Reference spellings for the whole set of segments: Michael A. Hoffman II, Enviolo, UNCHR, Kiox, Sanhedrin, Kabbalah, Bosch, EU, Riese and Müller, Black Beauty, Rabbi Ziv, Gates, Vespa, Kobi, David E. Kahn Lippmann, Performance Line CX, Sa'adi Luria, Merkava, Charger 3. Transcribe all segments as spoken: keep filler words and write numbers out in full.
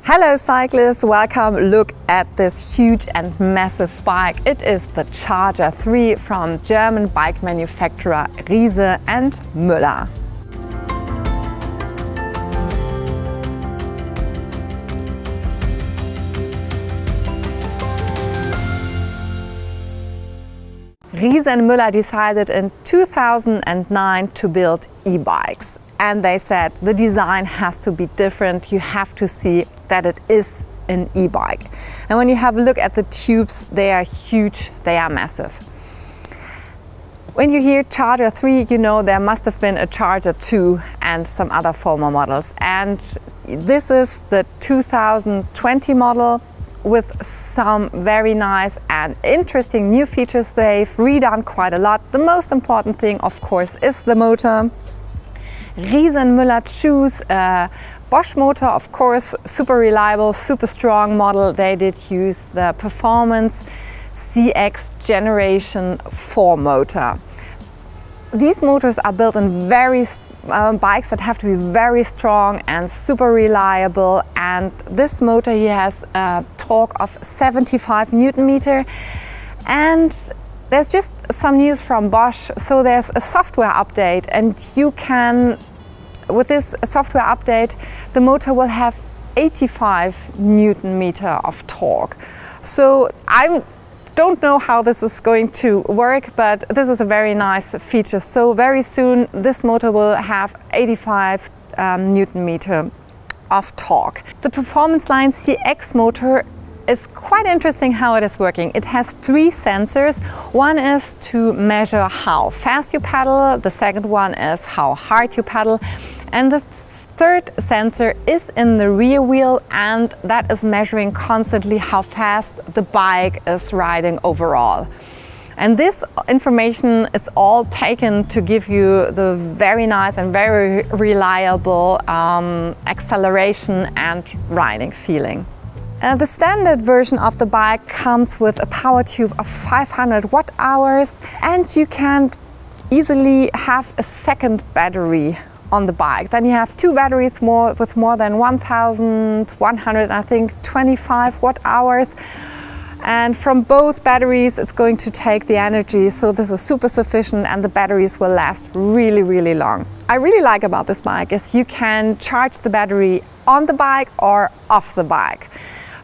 Hello cyclists, welcome. Look at this huge and massive bike. It is the Charger three from German bike manufacturer Riese and Müller. Riese and Müller decided in two thousand nine to build e-bikes. And they said the design has to be different. You have to see that it is an e-bike. And when you have a look at the tubes, they are huge, they are massive. When you hear Charger three, you know there must have been a Charger two and some other former models. And this is the two thousand twenty model with some very nice and interesting new features. They've redone quite a lot. The most important thing, of course, is the motor. Riese and Müller choose a Bosch motor, of course, super reliable, super strong model. They did use the Performance C X Generation four motor. These motors are built in very um, bikes that have to be very strong and super reliable. And this motor here has a torque of seventy-five Newton meter. And there's just some news from Bosch. So there's a software update, and you can, with this software update, the motor will have eighty-five Newton meter of torque. So I don't know how this is going to work, but this is a very nice feature. So very soon this motor will have eighty-five um, Newton meter of torque. The Performance Line C X motor, it's quite interesting how it is working. It has three sensors. One is to measure how fast you pedal, the second one is how hard you pedal, and the third sensor is in the rear wheel, and that is measuring constantly how fast the bike is riding overall. And this information is all taken to give you the very nice and very reliable um, acceleration and riding feeling. Uh, the standard version of the bike comes with a power tube of five hundred watt hours, and you can easily have a second battery on the bike. Then you have two batteries more with more than one thousand one hundred, I think, twenty-five watt hours. And from both batteries it's going to take the energy, so this is super sufficient, and the batteries will last really, really long. I really like about this bike is you can charge the battery on the bike or off the bike.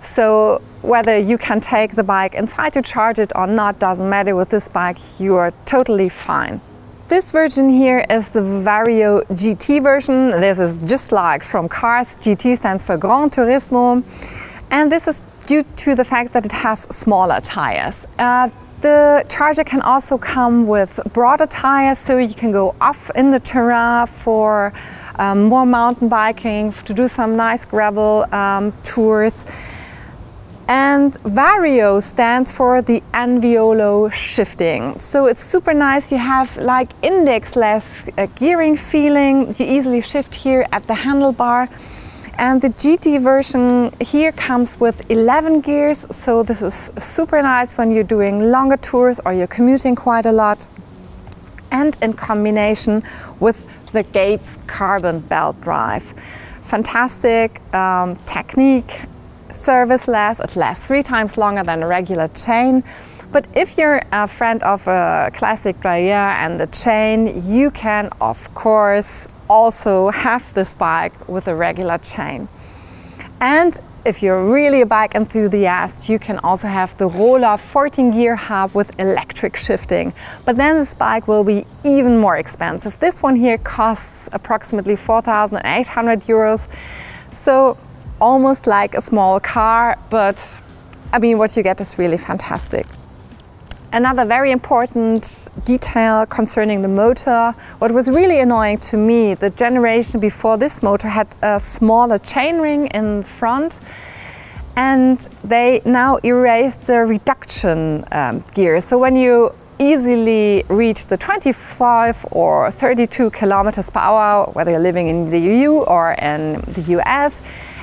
So whether you can take the bike inside to charge it or not doesn't matter. With this bike you are totally fine. This version here is the Vario G T version. This is just like from cars. G T stands for Gran Turismo, and this is due to the fact that it has smaller tires. Uh, the Charger can also come with broader tires, so you can go off in the terrain for um, more mountain biking, to do some nice gravel um, tours. And Vario stands for the Enviolo shifting. So it's super nice. You have like index-less uh, gearing feeling. You easily shift here at the handlebar. And the G T version here comes with eleven gears, so this is super nice when you're doing longer tours or you're commuting quite a lot. And in combination with the Gates carbon belt drive. Fantastic um, technique, serviceless, it lasts three times longer than a regular chain. But if you're a friend of a classic derailleur and a chain, you can, of course, also have this bike with a regular chain. And if you're really a bike enthusiast, you can also have the Roller fourteen gear hub with electric shifting. But then this bike will be even more expensive. This one here costs approximately four thousand eight hundred euros. So almost like a small car, but I mean, what you get is really fantastic. Another very important detail concerning the motor, what was really annoying to me, the generation before this motor had a smaller chainring in front, and they now erased the reduction um, gear. So when you easily reach the twenty-five or thirty-two kilometers per hour, whether you're living in the E U or in the U S,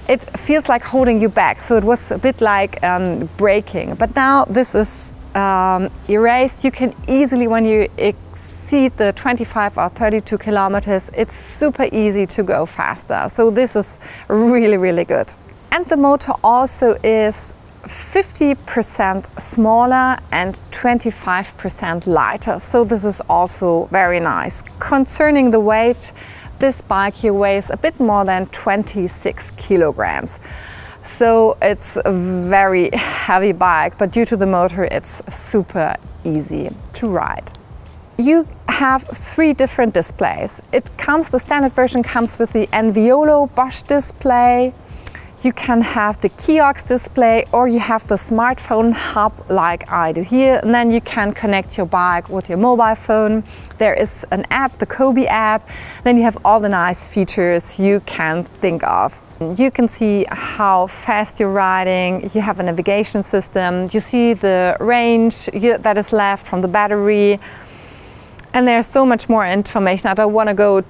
it feels like holding you back. So it was a bit like um, braking, but now this is Um, erased. You can easily, when you exceed the twenty-five or thirty-two kilometers, it's super easy to go faster. So this is really, really good. and the motor also is fifty percent smaller and twenty-five percent lighter, so this is also very nice. Concerning the weight, this bike here weighs a bit more than twenty-six kilograms, so it's a very heavy bike, but due to the motor it's super easy to ride. You have three different displays. It comes, the standard version comes with the Enviolo Bosch display. You can have the Kiox display, or you have the smartphone hub like I do here, and then you can connect your bike with your mobile phone. There is an app, the Kobi app, then you have all the nice features you can think of. You can see how fast you're riding, you have a navigation system, you see the range that is left from the battery, and there's so much more information. I don't want to go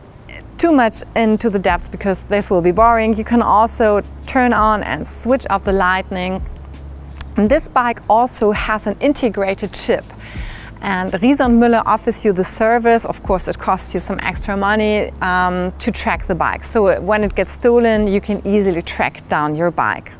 too much into the depth because this will be boring. You can also turn on and switch off the lighting. And this bike also has an integrated chip. And Rieser and Müller offers you the service. Of course, it costs you some extra money um, to track the bike. So when it gets stolen, you can easily track down your bike.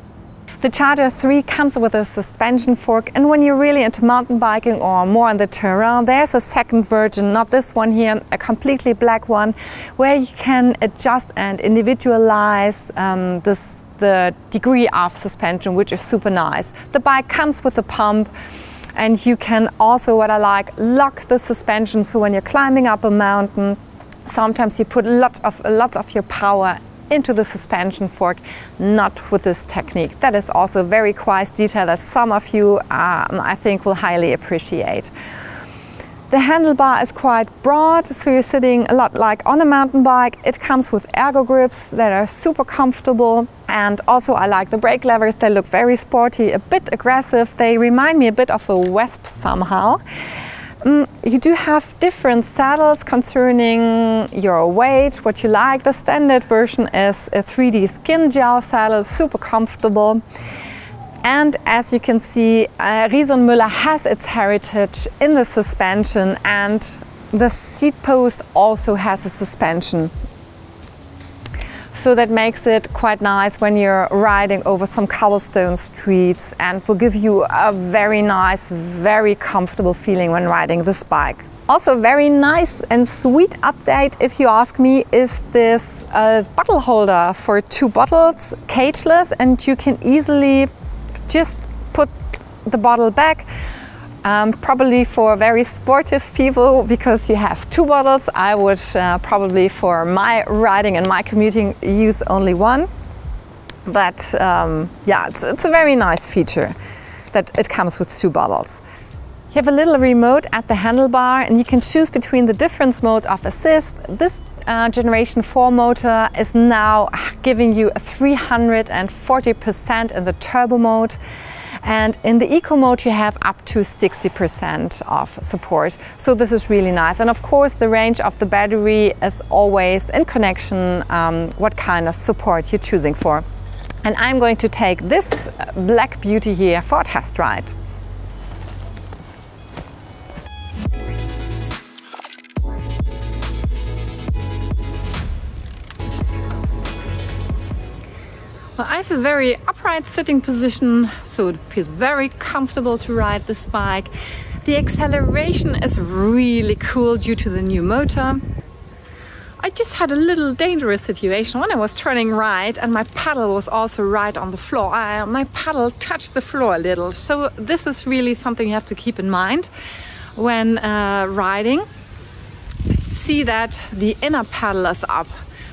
The Charger three comes with a suspension fork, and when you're really into mountain biking or more on the terrain, there's a second version, not this one here, a completely black one, where you can adjust and individualize um, this, the degree of suspension, which is super nice. The bike comes with a pump, and you can also, what I like, lock the suspension, so when you're climbing up a mountain, sometimes you put lots of, lots of your power into the suspension fork, not with this technique. That is also a very quiet detail that some of you, um, I think, will highly appreciate. The handlebar is quite broad, so you're sitting a lot like on a mountain bike. It comes with ergo grips that are super comfortable, and also I like the brake levers. They look very sporty, a bit aggressive. They remind me a bit of a Vespa somehow. You do have different saddles concerning your weight, what you like. The standard version is a three D skin gel saddle, super comfortable. And as you can see, uh, Rieser and Müller has its heritage in the suspension, and the seat post also has a suspension. So that makes it quite nice when you're riding over some cobblestone streets, and will give you a very nice, very comfortable feeling when riding this bike. Also very nice and sweet update, if you ask me, is this uh, bottle holder for two bottles, cageless, and you can easily just put the bottle back. Um, probably for very sportive people, because you have two bottles. I would uh, probably for my riding and my commuting use only one. But um, yeah, it's, it's a very nice feature that it comes with two bottles. You have a little remote at the handlebar, and you can choose between the different modes of assist. This Uh, generation four motor is now giving you a three hundred forty percent in the turbo mode, and in the eco mode you have up to sixty percent of support, so this is really nice. And of course the range of the battery is always in connection um, what kind of support you're choosing for. And I'm going to take this Black Beauty here for a test ride. Well, I have a very upright sitting position, so it feels very comfortable to ride this bike. The acceleration is really cool due to the new motor. I just had a little dangerous situation when I was turning right, and my paddle was also right on the floor. I, my paddle touched the floor a little, so this is really something you have to keep in mind when uh, riding. See that the inner paddle is up.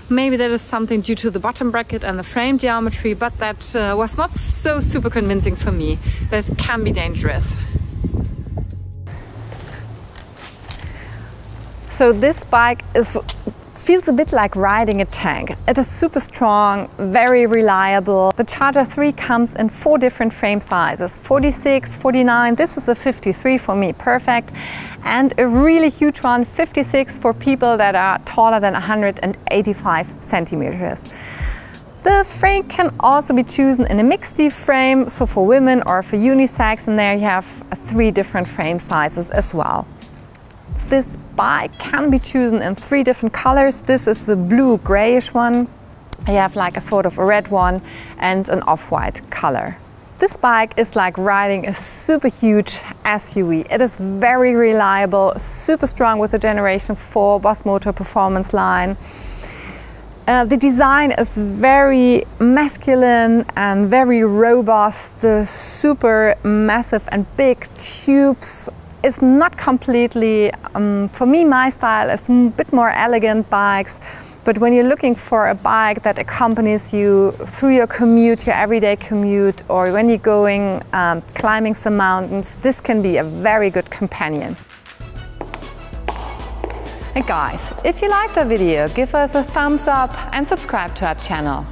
Maybe that is something due to the bottom bracket and the frame geometry, but that uh, was not so super convincing for me. That can be dangerous. So this bike is, feels a bit like riding a tank. It is super strong, very reliable. The Charger three comes in four different frame sizes, forty-six, forty-nine, this is a fifty-three for me, perfect. And a really huge one, fifty-six, for people that are taller than one hundred eighty-five centimeters. The frame can also be chosen in a mixed frame, so for women or for unisex, and there you have three different frame sizes as well. This bike can be chosen in three different colors. This is the blue grayish one. I have like a sort of a red one and an off-white color. This bike is like riding a super huge S U V. It is very reliable, super strong with the generation four Bosch motor performance line. Uh, the design is very masculine and very robust. The super massive and big tubes is not completely, um, for me, my style is a bit more elegant bikes. But when you're looking for a bike that accompanies you through your commute, your everyday commute, or when you're going um, climbing some mountains, this can be a very good companion. And guys, if you liked our video, give us a thumbs up and subscribe to our channel.